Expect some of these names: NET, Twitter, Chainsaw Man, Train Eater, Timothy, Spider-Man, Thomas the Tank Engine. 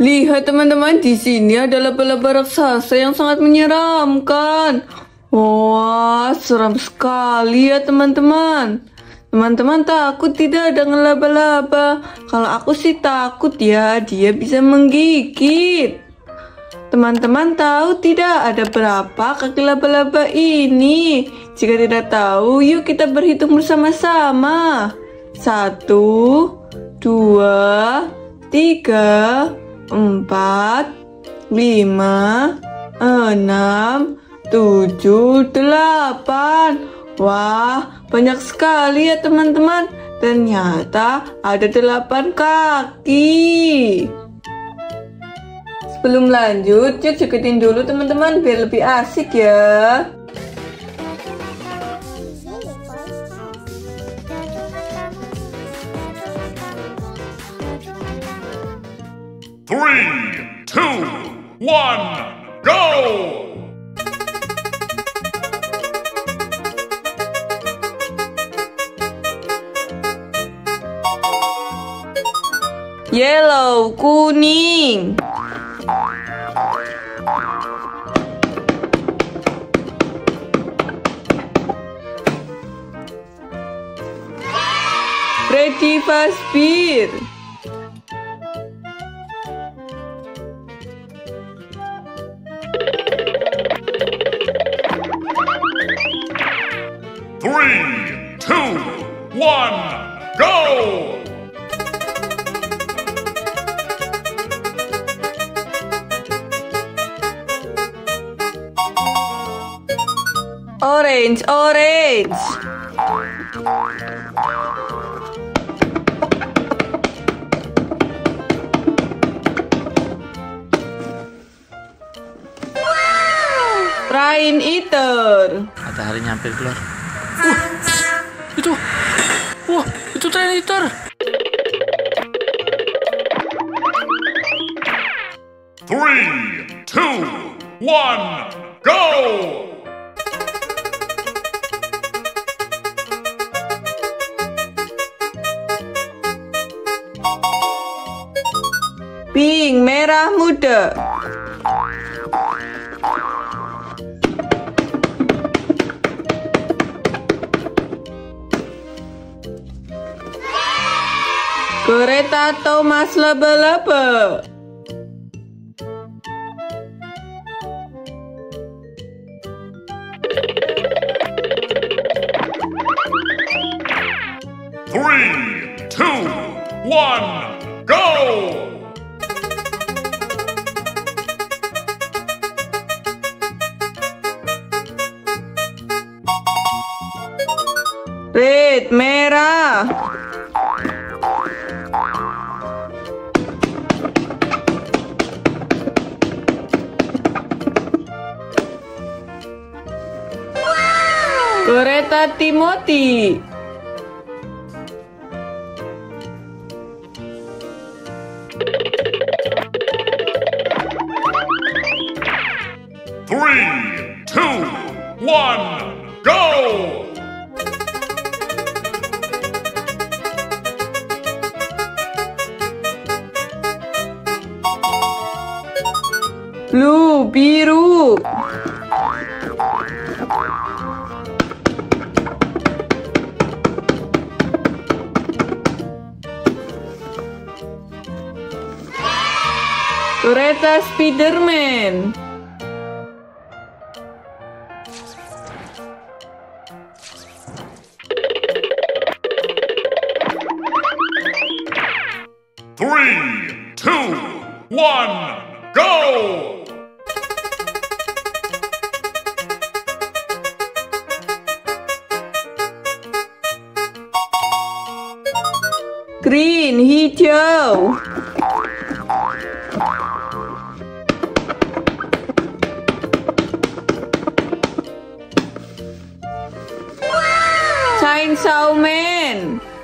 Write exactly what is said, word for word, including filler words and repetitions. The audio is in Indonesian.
Lihat teman-teman, di sini ada laba-laba raksasa yang sangat menyeramkan. Wah, seram sekali ya teman-teman. Teman-teman takut tidak dengan laba-laba? Kalau aku sih takut ya, dia bisa menggigit. Teman-teman tahu tidak ada berapa kaki laba-laba ini? Jika tidak tahu, yuk kita berhitung bersama-sama. Satu, dua, tiga, empat, lima, enam, tujuh, delapan. Wah, banyak sekali ya teman-teman. Ternyata ada delapan kaki. Sebelum lanjut, yuk jogetin dulu teman-teman biar lebih asik ya. Three, two, one, go! Yellow, kuning. Ready, fast, speed. Three, two, one, go. Orange, orange. Wow. Train Eater. Matahari hampir keluar. Wah, itu. Wah, itu Train Eater. Three, two, one, go. Pink, merah muda. Kereta Thomas laba-laba. Three, two, one, go! Red, merah. Wow. Kereta Timothy. Three, two, one, go! Blue, biru. Kereta Spider-Man. Three, two, one, go! Green, hijau. Wow. Chainsaw Man.